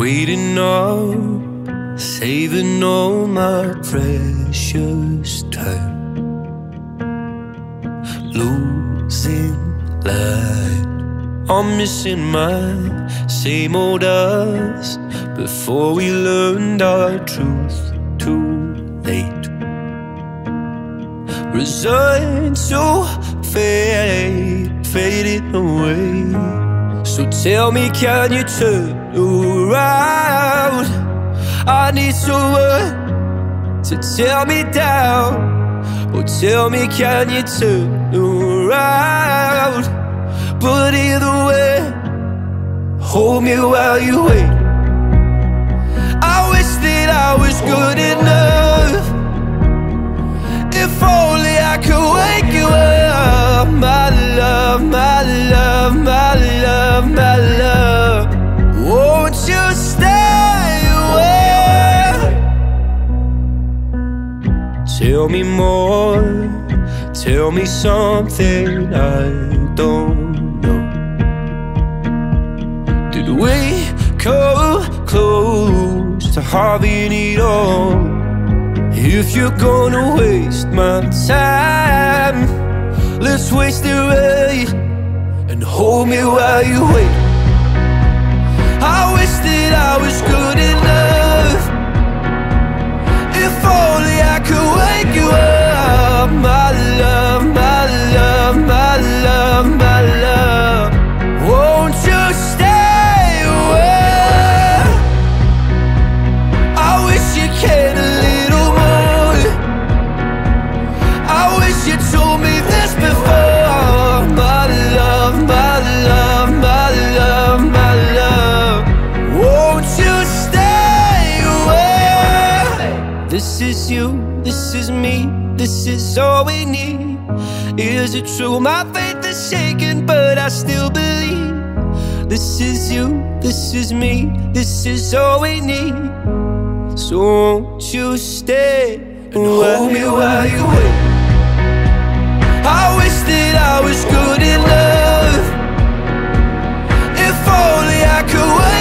waiting up, saving all my precious time, losing light. I'm missing my same old us, before we learned our truth too late. Resigned to fate, fading away. So tell me, can you turn around? I need someone to tear me down. Oh, tell me, can you turn around? But either way, hold me while you wait. I wish that I was good enough. If only I could wake you up, my love, my love, my love, my love. Won't you stay away? Tell me more, tell me something I don't know. Did we come close to having it all? If you're gonna waste my time, let's waste it right and hold me while you wait. I wish that I was good enough. If only I could wake you up, my love, my love, my love, my love. Won't you stay away? I wish you cared a little more. I wish you told me this before. This is you, this is me, this is all we need. Is it true? My faith is shaken, but I still believe. This is you, this is me, this is all we need. So won't you stay and hold me while you wait? I wish that I was good enough. If only I could wait.